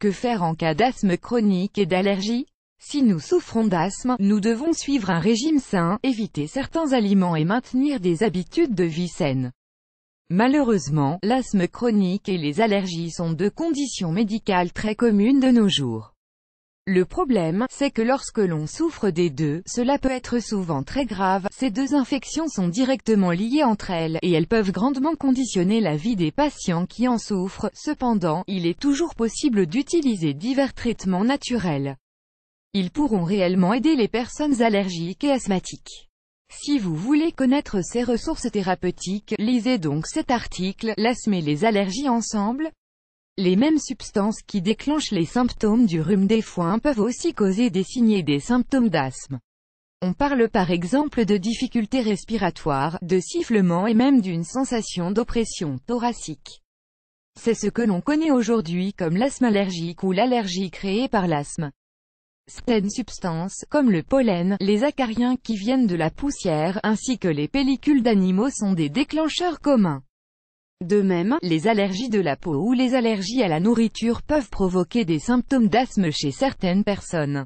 Que faire en cas d'asthme chronique et d'allergie? Si nous souffrons d'asthme, nous devons suivre un régime sain, éviter certains aliments et maintenir des habitudes de vie saines. Malheureusement, l'asthme chronique et les allergies sont deux conditions médicales très communes de nos jours. Le problème, c'est que lorsque l'on souffre des deux, cela peut être souvent très grave. Ces deux infections sont directement liées entre elles, et elles peuvent grandement conditionner la vie des patients qui en souffrent. Cependant, il est toujours possible d'utiliser divers traitements naturels. Ils pourront réellement aider les personnes allergiques et asthmatiques. Si vous voulez connaître ces ressources thérapeutiques, lisez donc cet article, l'asthme et les allergies ensemble. Les mêmes substances qui déclenchent les symptômes du rhume des foins peuvent aussi causer des signes et des symptômes d'asthme. On parle par exemple de difficultés respiratoires, de sifflements et même d'une sensation d'oppression thoracique. C'est ce que l'on connaît aujourd'hui comme l'asthme allergique ou l'allergie créée par l'asthme. Certaines substances, comme le pollen, les acariens qui viennent de la poussière, ainsi que les pellicules d'animaux sont des déclencheurs communs. De même, les allergies de la peau ou les allergies à la nourriture peuvent provoquer des symptômes d'asthme chez certaines personnes.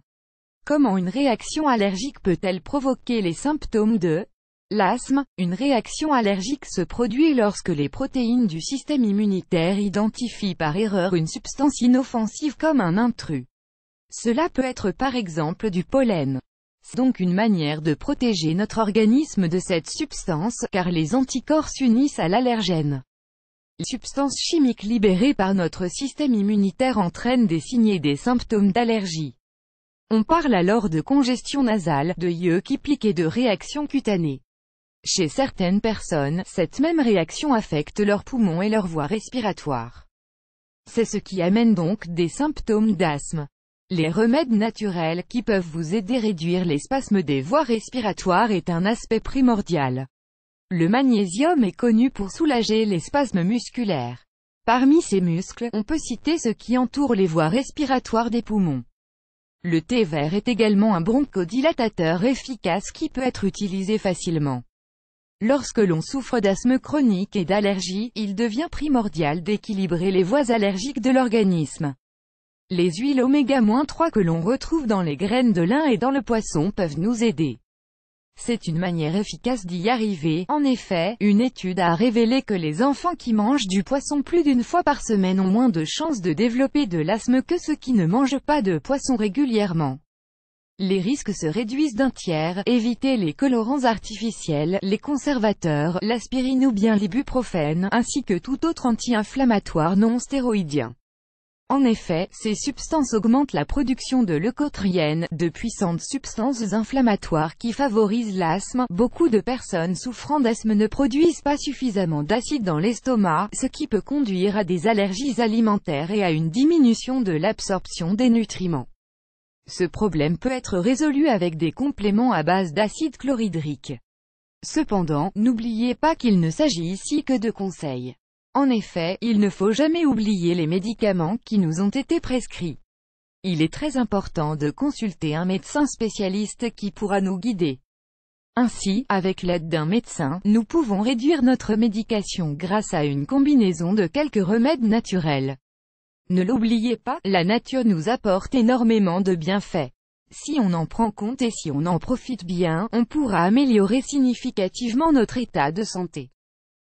Comment une réaction allergique peut-elle provoquer les symptômes de l'asthme? Une réaction allergique se produit lorsque les protéines du système immunitaire identifient par erreur une substance inoffensive comme un intrus. Cela peut être par exemple du pollen. C'est donc une manière de protéger notre organisme de cette substance, car les anticorps s'unissent à l'allergène. Les substances chimiques libérées par notre système immunitaire entraînent des signes et des symptômes d'allergie. On parle alors de congestion nasale, de yeux qui piquent et de réaction cutanée. Chez certaines personnes, cette même réaction affecte leurs poumons et leurs voies respiratoires. C'est ce qui amène donc des symptômes d'asthme. Les remèdes naturels qui peuvent vous aider à réduire les spasmes des voies respiratoires est un aspect primordial. Le magnésium est connu pour soulager les spasmes musculaires. Parmi ces muscles, on peut citer ceux qui entourent les voies respiratoires des poumons. Le thé vert est également un bronchodilatateur efficace qui peut être utilisé facilement. Lorsque l'on souffre d'asthme chronique et d'allergie, il devient primordial d'équilibrer les voies allergiques de l'organisme. Les huiles oméga-3 que l'on retrouve dans les graines de lin et dans le poisson peuvent nous aider. C'est une manière efficace d'y arriver. En effet, une étude a révélé que les enfants qui mangent du poisson plus d'une fois par semaine ont moins de chances de développer de l'asthme que ceux qui ne mangent pas de poisson régulièrement. Les risques se réduisent d'1/3. Évitez les colorants artificiels, les conservateurs, l'aspirine ou bien l'ibuprofène, ainsi que tout autre anti-inflammatoire non stéroïdien. En effet, ces substances augmentent la production de leucotriènes, de puissantes substances inflammatoires qui favorisent l'asthme. Beaucoup de personnes souffrant d'asthme ne produisent pas suffisamment d'acide dans l'estomac, ce qui peut conduire à des allergies alimentaires et à une diminution de l'absorption des nutriments. Ce problème peut être résolu avec des compléments à base d'acide chlorhydrique. Cependant, n'oubliez pas qu'il ne s'agit ici que de conseils. En effet, il ne faut jamais oublier les médicaments qui nous ont été prescrits. Il est très important de consulter un médecin spécialiste qui pourra nous guider. Ainsi, avec l'aide d'un médecin, nous pouvons réduire notre médication grâce à une combinaison de quelques remèdes naturels. Ne l'oubliez pas, la nature nous apporte énormément de bienfaits. Si on en prend compte et si on en profite bien, on pourra améliorer significativement notre état de santé.